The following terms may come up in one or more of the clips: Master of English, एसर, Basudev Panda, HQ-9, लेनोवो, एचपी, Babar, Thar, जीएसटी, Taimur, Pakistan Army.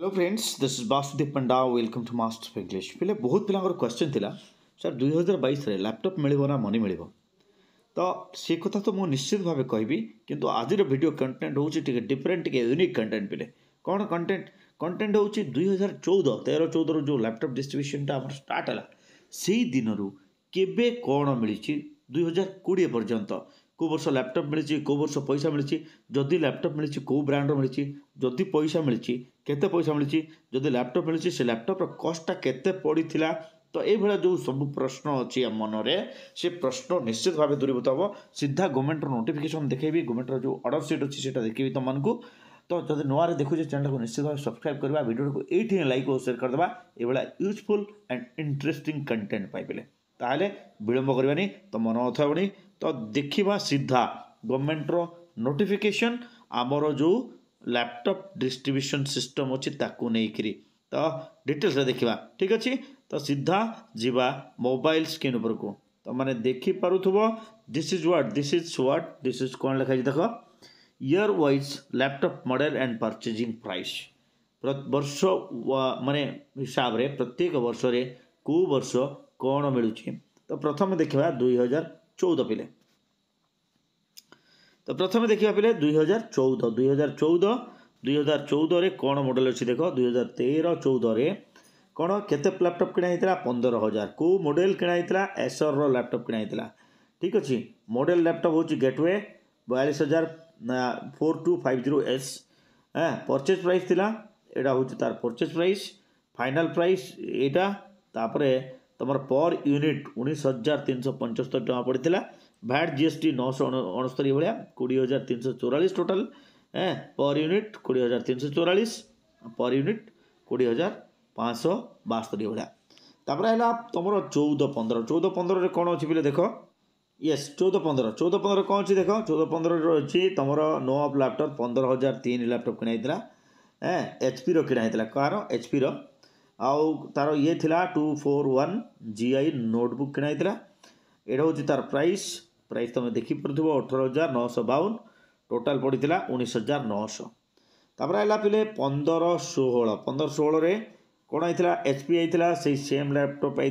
Hello friends this is Basudev Panda welcome to master of English. पहले बहुत पिलांकर question थिला sir 2022 रे लैपटॉप मिलिबो ना मनी मिलिबो तो से कथा तो मो निश्चित भाबे कहबी किंतु आज रे वीडियो कंटेंट होउची टिके डिफरेंट टिके यूनिक कंटेंट पिले कोन कंटेंट होउची 2013-14 रो जो लैपटॉप डिस्ट्रीब्यूशन ता हमर स्टार्ट हला सेही दिन रो केबे कोन मिलिची 2020 पर्यंत को वर्ष लैपटॉप मिली को वर्ष पैसा मिली जदि लैपटॉप मिली को ब्रांड मिली जदि पैसा मिली केते पैसा मिली जदि लैपटॉप मिली से लैपटॉप कॉस्टा केते पड़ी थिला तो ये जो सब प्रश्न अच्छी मन में से प्रश्न निश्चित भाव दूरीभूत हम सीधा गवर्नमेंट नोटिफिकेशन देखेबी गवर्नमेंट जो ऑर्डर सीट अच्छी से देखेबी तुम तो जब नुआर देखुचे चैनल को निश्चित भाव सब्सक्राइब करवा वीडियो को ये लाइक और शेयर करदे ये यूजफुल एंड इंटरेस्टिंग कंटेंट पाइबले ताले विलंब करवानी तो मन अथावनी तो देखा सीधा गवर्नमेंट रो नोटिफिकेशन आमर जो लैपटॉप डिस्ट्रीब्यूशन सिस्टम अच्छी ताकू नहीं तो डिटेल्स देखा ठीक अच्छे तो सीधा जीवा मोबाइल स्क्रीन उपर को तो मैंने देखी पारुथबो दिस इज कौन लिखाई देख year wise laptop model and purchasing price वर्ष माने हिसाब रे प्रत्येक वर्ष रे को वर्ष कौन मिलूँ तो प्रथम देखा 2014 पे तो प्रथम देखा पे 2014 रे कौन मॉडल अच्छी देख 2013-14 रे कौन केते लैपटॉप किणाई 15,000 को मॉडल किणाई एसर रो लैपटॉप किणाई ठीक अच्छे मॉडल लैपटॉप हो गेटवे 42,000 4250S परचेज प्राइस थिला एडा हो तार परचेज प्राइस फाइनल प्राइस एटा तापरे तुम पर यूनिट 19,375 टाँह पड़ी भैट जीएसटी 969 भाया 20,344 total per unit 20,344 per unit 20,572 भाया तापर है तुम 14-15 कौन अच्छी पे देख यस 14-15 कौन अच्छी देख 14-15 अच्छी तुम नो अफ लैपटॉप 15,003 लैपटॉप किणाई एचपी रो किणाई कहार एचपी रो आउ तार ये थिला 241 GI नोटबुक किणाई एटा हूँ तार प्राइस तुम देखिपुर 18,952 टोटाल पड़ी 19,900 तापर है पे 15-16 कौन आई एचपी आई सेम लैपटॉप आई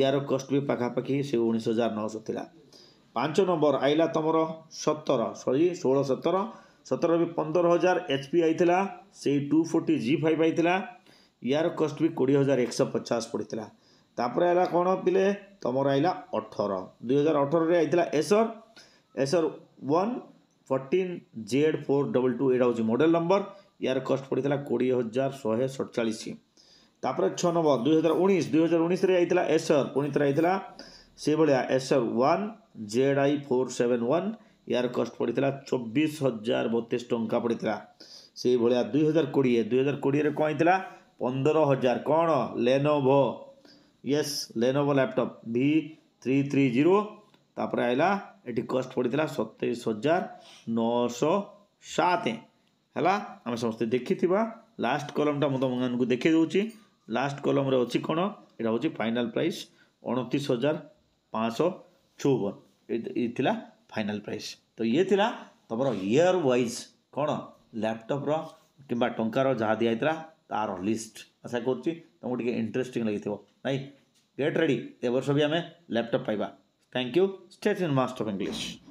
यार कस्ट भी पखापाखि से 19,900 थिला 5 नंबर आइला तुम 16-17 भी 15,000 एचपी आई से 240 G5 आई यार कस्ट भी 20,150 पड़ी तापर आला कौन पे तुम आइला 2018 आई एसर 1 14Z422 एटा हूँ मॉडल नंबर यार कस्ट पड़ी 20,147 तापर 6 नंबर 2019 एसर पुणी थे आई से भाया एसर 1 ZI471 यार कस्ट पड़ी 24,032 टंका पड़ी से भाया 2020 कौन आई 15,000 कौन लेनोवो yes लेनोवो laptop V330 तापर आइला एटी कॉस्ट पड़ी 27,907 है आम समस्ते देखी लास्ट कॉलमटा मुझे देखे दूसरी लास्ट कॉलम अच्छी कौन यहाँ हूँ फाइनल प्राइस 29,554 फाइनल प्राइस तो ये थिला तुम ईयर वाइज कौन लैपटॉप रो किंबा टंकार जहाँ दिया तार लिस्ट आशा करमको इंटरेस्टिंग लगी नाई गेट रेडी ए वर्ष भी आम लैपटॉप पाइबा thank you stay tuned master of English.